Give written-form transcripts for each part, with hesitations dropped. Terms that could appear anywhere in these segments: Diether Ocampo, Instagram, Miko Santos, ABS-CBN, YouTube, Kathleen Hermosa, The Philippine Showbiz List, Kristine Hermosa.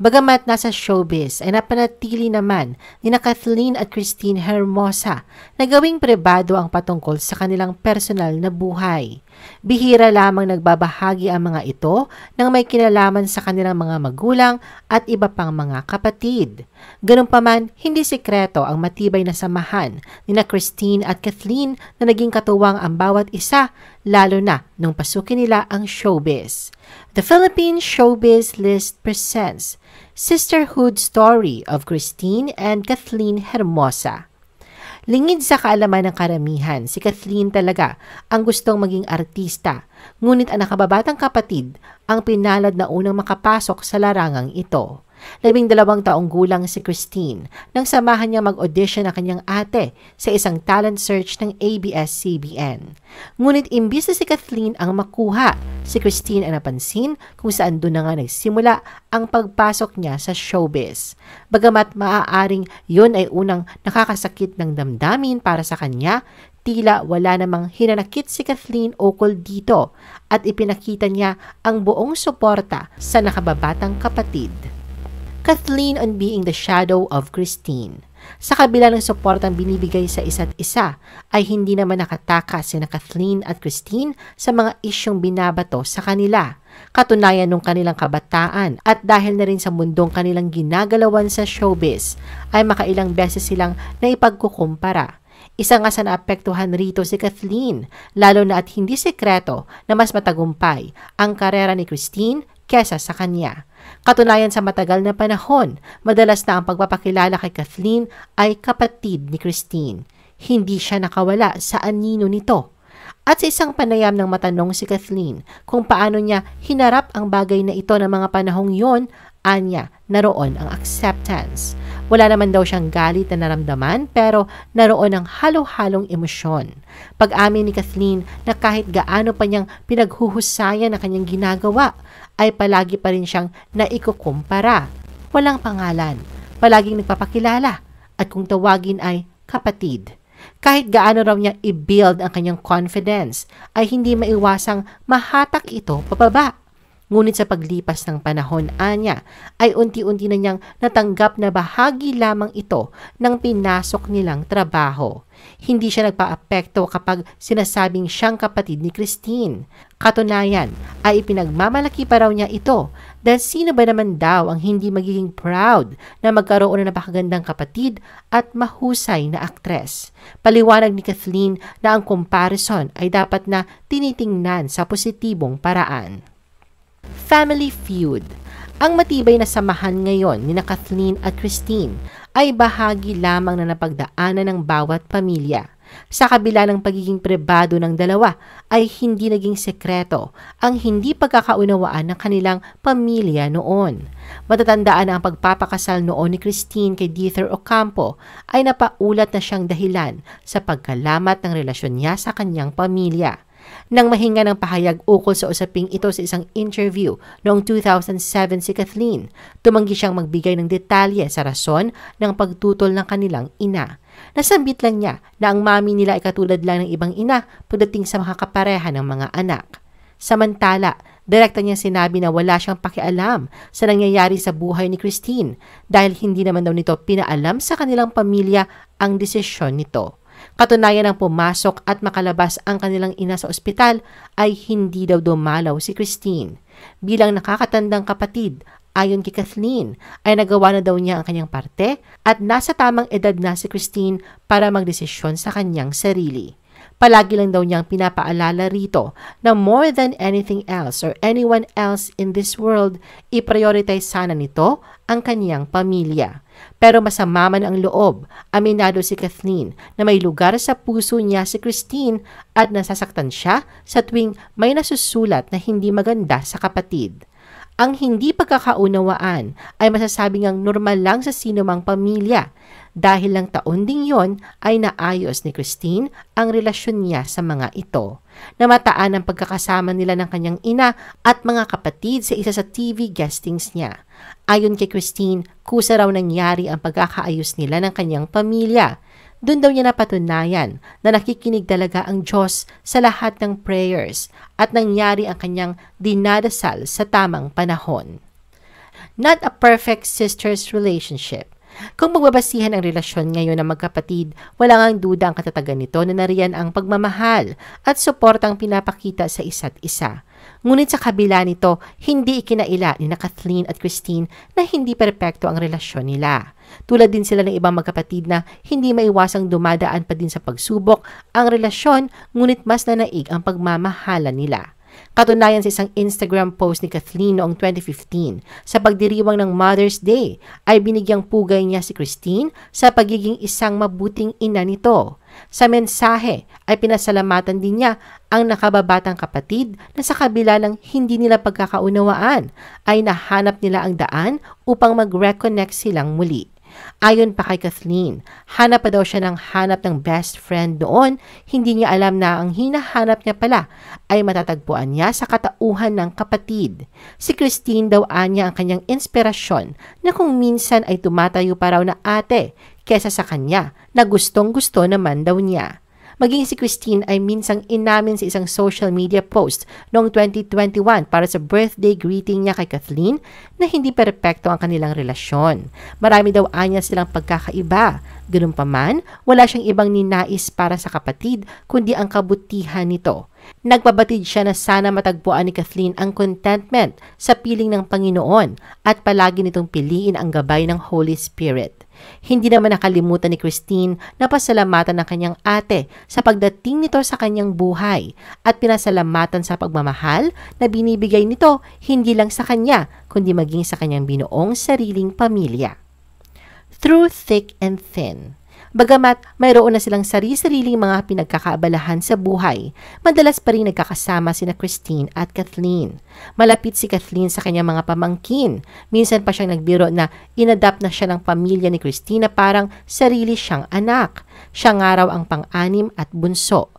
Bagamat nasa showbiz ay napanatili naman nina Kathleen at Kristine Hermosa na gawing pribado ang patungkol sa kanilang personal na buhay. Bihira lamang nagbabahagi ang mga ito ng may kinalaman sa kanilang mga magulang at iba pang mga kapatid. Ganunpaman, hindi sikreto ang matibay na samahan nina Kristine at Kathleen na naging katuwang ang bawat isa, lalo na nung pasukin nila ang showbiz. The Philippine Showbiz List presents Sisterhood Story of Kristine and Kathleen Hermosa. Lingid sa kaalaman ng karamihan, si Kathleen talaga ang gustong maging artista, ngunit ang nakababatang kapatid ang pinalad na unang makapasok sa larangang ito. 12 taong gulang si Kristine nang samahan niya mag-audition ang kanyang ate sa isang talent search ng ABS-CBN. Ngunit imbis na si Kathleen ang makuha, si Kristine ang napansin kung saan doon na nga nagsimula ang pagpasok niya sa showbiz. Bagamat maaaring yun ay unang nakakasakit ng damdamin para sa kanya, tila wala namang hinanakit si Kathleen ukol dito at ipinakita niya ang buong suporta sa nakababatang kapatid. Kathleen on being the shadow of Kristine. Sa kabila ng suportang binibigay sa isa't isa, ay hindi naman nakatakas sina Kathleen at Kristine sa mga isyong binabato sa kanila. Katunayan ng kanilang kabataan at dahil na rin sa mundong kanilang ginagalawan sa showbiz, ay makailang beses silang naipagkukumpara. Isa nga sa naapektuhan rito si Kathleen, lalo na at hindi sekreto na mas matagumpay ang karera ni Kristine kesa sa kanya. Katunayan sa matagal na panahon, madalas na ang pagpapakilala kay Kathleen ay kapatid ni Kristine. Hindi siya nakawala sa anino nito. At sa isang panayam ng matanong si Kathleen kung paano niya hinarap ang bagay na ito ng mga panahong yon, anya, naroon ang acceptance. Wala naman daw siyang galit na naramdaman pero naroon ang halo-halong emosyon. Pag-amin ni Kathleen na kahit gaano pa niyang pinaghuhusayan ang kanyang ginagawa, ay palagi pa rin siyang naikukumpara. Walang pangalan, palaging nagpapakilala at kung tawagin ay kapatid. Kahit gaano raw niya i-build ang kanyang confidence, ay hindi maiwasang mahatak ito pababa. Ngunit sa paglipas ng panahon, anya, ay unti-unti na niyang natanggap na bahagi lamang ito ng pinasok nilang trabaho. Hindi siya nagpa-apekto kapag sinasabing siyang kapatid ni Kristine. Katunayan, ay ipinagmamalaki pa raw niya ito dahil sino ba naman daw ang hindi magiging proud na magkaroon ng napakagandang kapatid at mahusay na aktres. Paliwanag ni Kathleen na ang comparison ay dapat na tinitingnan sa positibong paraan. Family feud. Ang matibay na samahan ngayon nina Kathleen at Kristine ay bahagi lamang na napagdaanan ng bawat pamilya. Sa kabila ng pagiging pribado ng dalawa ay hindi naging sekreto ang hindi pagkakaunawaan ng kanilang pamilya noon. Matatandaan na ang pagpapakasal noon ni Kristine kay Diether Ocampo ay napaulat na siyang dahilan sa pagkalamat ng relasyon niya sa kanyang pamilya. Nang mahinga ng pahayag ukol sa usaping ito sa isang interview noong 2007 si Kathleen, tumanggi siyang magbigay ng detalye sa rason ng pagtutol ng kanilang ina. Nasambit lang niya na ang mami nila ay katulad lang ng ibang ina pagdating sa makakapareha ng mga anak. Samantala, direkta niya sinabi na wala siyang pakialam sa nangyayari sa buhay ni Kristine dahil hindi naman daw nito pinaalam sa kanilang pamilya ang desisyon nito. Katunayan ang pumasok at makalabas ang kanilang ina sa ospital ay hindi daw dumalaw si Kristine. Bilang nakakatandang kapatid, ayon kay Kathleen, ay nagawa na daw niya ang kanyang parte at nasa tamang edad na si Kristine para magdesisyon sa kanyang sarili. Palagi lang daw niyang pinapaalala rito na more than anything else or anyone else in this world, i-prioritize sana nito ang kanyang pamilya. Pero masama man ang loob, aminado si Kathleen na may lugar sa puso niya si Kristine at nasasaktan siya sa tuwing may nasusulat na hindi maganda sa kapatid. Ang hindi pagkakaunawaan ay masasabing ang normal lang sa sinumang pamilya dahil lang taon ding yon ay naayos ni Kristine ang relasyon niya sa mga ito. Namataan ang pagkakasama nila ng kanyang ina at mga kapatid sa isa sa TV guestings niya. Ayon kay Kristine, kusa raw nangyari ang pagkakaayos nila ng kanyang pamilya. Doon daw niya napatunayan na nakikinig talaga ang Diyos sa lahat ng prayers at nangyari ang kanyang dinadasal sa tamang panahon. not a perfect sisters relationship. Kung magbabasihan ang relasyon ngayon ng magkapatid, wala ngang duda ang katatagan nito na nariyan ang pagmamahal at suportang pinapakita sa isa't isa. Ngunit sa kabila nito, hindi ikinaila ni na Kathleen at Kristine na hindi perpekto ang relasyon nila. Tulad din sila ng ibang magkapatid na hindi maiwasang dumadaan pa din sa pagsubok ang relasyon, ngunit mas nanaig ang pagmamahalan nila. Katunayan sa isang Instagram post ni Kathleen noong 2015, sa pagdiriwang ng Mother's Day ay binigyang pugay niya si Kristine sa pagiging isang mabuting ina nito. Sa mensahe ay pinasalamatan din niya ang nakababatang kapatid na sa kabila ng hindi nila pagkakaunawaan ay nahanap nila ang daan upang mag-reconnect silang muli. Ayon pa kay Kathleen, hanap pa daw siya ng hanap ng best friend noon, hindi niya alam na ang hinahanap niya pala ay matatagpuan niya sa katauhan ng kapatid. Si Kristine daw anya ang kanyang inspirasyon na kung minsan ay tumatayo pa raw na ate kesa sa kanya na gustong-gusto naman daw niya. Maging si Kristine ay minsang inamin sa isang social media post noong 2021 para sa birthday greeting niya kay Kathleen na hindi perpekto ang kanilang relasyon. Marami daw anya silang pagkakaiba. Ganun pa man, wala siyang ibang ninais para sa kapatid kundi ang kabutihan nito. Nagpabatid siya na sana matagpuan ni Kathleen ang contentment sa piling ng Panginoon at palagi nitong piliin ang gabay ng Holy Spirit. Hindi naman nakalimutan ni Kristine na pasalamatan ng kanyang ate sa pagdating nito sa kanyang buhay at pinasalamatan sa pagmamahal na binibigay nito hindi lang sa kanya kundi maging sa kanyang binuong sariling pamilya. Through thick and thin. Bagamat mayroon na silang sarili-sariling mga pinagkakaabalahan sa buhay, madalas pa rin nagkakasama sina Kristine at Kathleen. Malapit si Kathleen sa kanyang mga pamangkin. Minsan pa siyang nagbiro na inadapt na siya ng pamilya ni Kristine na parang sarili siyang anak. Siya nga raw ang pang-anim at bunso.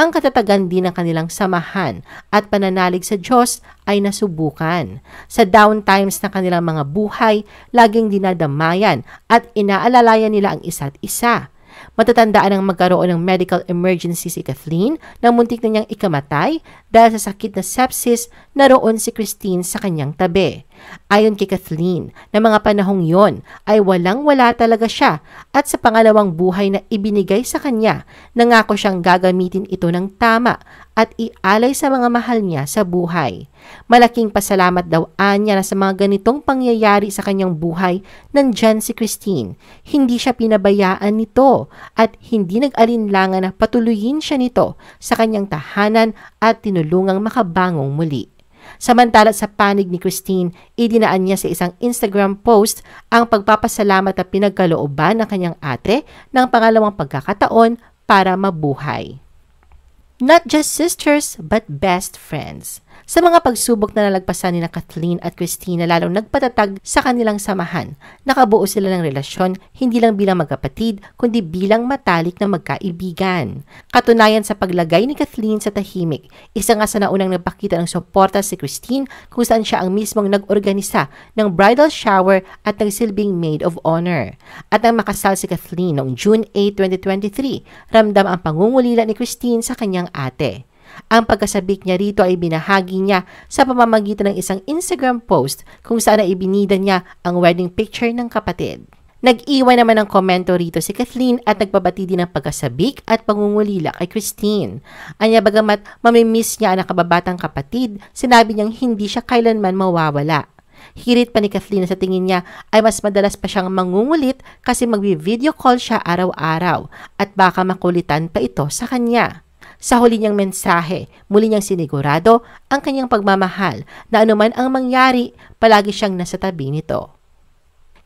Ang katatagan din ng kanilang samahan at pananalig sa Diyos ay nasubukan. Sa down times ng kanilang mga buhay, laging dinadamayan at inaalalayan nila ang isa't isa. Matatandaan ang magkaroon ng medical emergency si Kathleen na muntik na niyang ikamatay dahil sa sakit na sepsis na roon si Kristine sa kanyang tabi. Ayon kay Kathleen, na mga panahong yon ay walang-wala talaga siya at sa pangalawang buhay na ibinigay sa kanya, nangako siyang gagamitin ito ng tama at ialay sa mga mahal niya sa buhay. Malaking pasalamat daw anya na sa mga ganitong pangyayari sa kanyang buhay, nandyan si Kristine. Hindi siya pinabayaan nito at hindi nag-alinlangan na patuloyin siya nito sa kanyang tahanan at tinulungang makabangong muli. Samantala sa panig ni Kristine, idinaan niya sa isang Instagram post ang pagpapasalamat at pinagkalooban ng kanyang ate ng pangalawang pagkakataon para mabuhay. Not just sisters but best friends. Sa mga pagsubok na nalagpasan nina Kathleen at Kristine na lalong nagpatatag sa kanilang samahan, nakabuo sila ng relasyon hindi lang bilang magkapatid kundi bilang matalik na magkaibigan. Katunayan sa paglagay ni Kathleen sa tahimik, isa nga sa naunang nagpakita ng suporta si Kristine kung saan siya ang mismong nag-organisa ng bridal shower at nagsilbing maid of honor. At nang makasal si Kathleen noong June 8, 2023, ramdam ang pangungulila ni Kristine sa kanyang ate. Ang pagkasabik niya rito ay binahagi niya sa pamamagitan ng isang Instagram post kung saan ay ibinida niya ang wedding picture ng kapatid. Nag-iwan naman ng komento rito si Kathleen at nagbabati din ng pagkasabik at pangungulila kay Kristine. Anya bagamat mamimiss niya ang nakababatang kapatid, sinabi niyang hindi siya kailanman mawawala. Hirit pa ni Kathleen na sa tingin niya ay mas madalas pa siyang mangungulit kasi magbi-video call siya araw-araw at baka makulitan pa ito sa kanya. Sa huli niyang mensahe, muli niyang sinigurado ang kanyang pagmamahal na anuman ang mangyari, palagi siyang nasa tabi nito.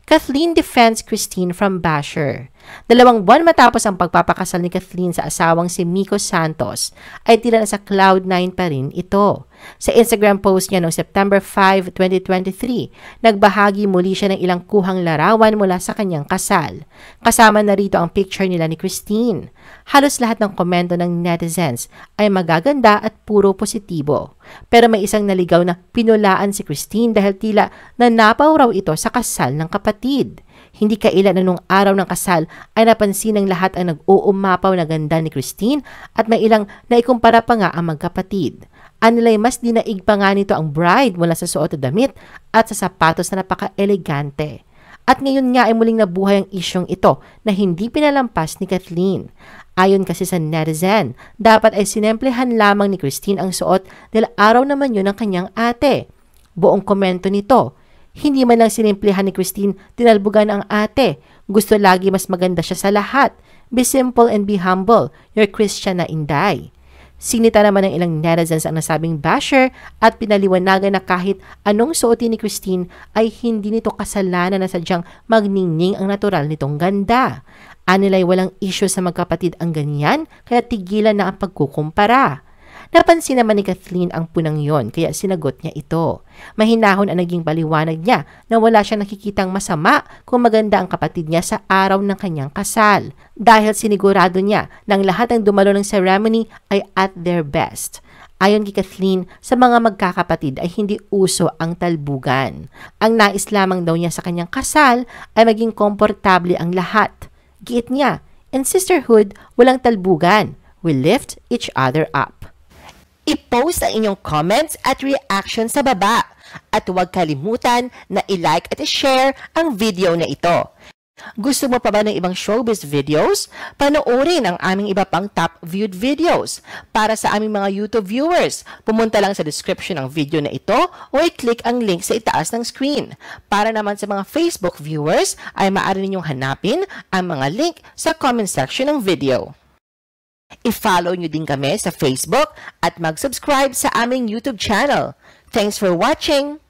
Kathleen defends Kristine from basher. Dalawang buwan matapos ang pagpapakasal ni Kathleen sa asawang si Miko Santos, ay tila na sa cloud9 pa rin ito. Sa Instagram post niya noong September 5, 2023, nagbahagi muli siya ng ilang kuhang larawan mula sa kanyang kasal. Kasama na rito ang picture nila ni Kristine. Halos lahat ng komento ng netizens ay magaganda at puro positibo. Pero may isang naligaw na pinulaan si Kristine dahil tila nanapaw raw ito sa kasal ng kapatid. Hindi kailan na nung araw ng kasal ay napansin ng lahat ang nag-uumapaw na ganda ni Kristine at may ilang naikumpara pa nga ang magkapatid. Anilay mas dinaig pa nga nito ang bride mula sa suot na damit at sa sapatos na napaka-elegante. At ngayon nga ay muling nabuhay ang isyong ito na hindi pinalampas ni Kathleen. Ayon kasi sa netizen, dapat ay sinemplehan lamang ni Kristine ang suot dahil araw naman yun ang kanyang ate. Buong komento nito, hindi man lang sinemplehan ni Kristine, tinalbugan ang ate. Gusto lagi mas maganda siya sa lahat. Be simple and be humble. You're Christian na Inday. Sinita naman ng ilang netizens ang nasabing basher at pinaliwanagan na kahit anong suotin ni Kristine ay hindi nito kasalanan na sadyang magningning ang natural nitong ganda. Anilay walang issue sa magkapatid ang ganyan kaya tigilan na ang pagkukumpara. Napansin naman ni Kathleen ang punang yon kaya sinagot niya ito. Mahinahon ang naging paliwanag niya na wala siyang nakikitang masama kung maganda ang kapatid niya sa araw ng kanyang kasal. Dahil sinigurado niya na ang lahat ng dumalo ng ceremony ay at their best. Ayon kay Kathleen, sa mga magkakapatid ay hindi uso ang talbugan. Ang nais lamang daw niya sa kanyang kasal ay maging komportable ang lahat. Giit niya, in sisterhood, walang talbugan. We lift each other up. I-post ang inyong comments at reactions sa baba. At huwag kalimutan na i-like at i-share ang video na ito. Gusto mo pa ba ng ibang showbiz videos? Panoorin ang aming iba pang top viewed videos. Para sa aming mga YouTube viewers, pumunta lang sa description ng video na ito o i-click ang link sa itaas ng screen. Para naman sa mga Facebook viewers, ay maaari ninyong hanapin ang mga link sa comment section ng video. I-follow nyo din kami sa Facebook at mag-subscribe sa aming YouTube channel. Thanks for watching!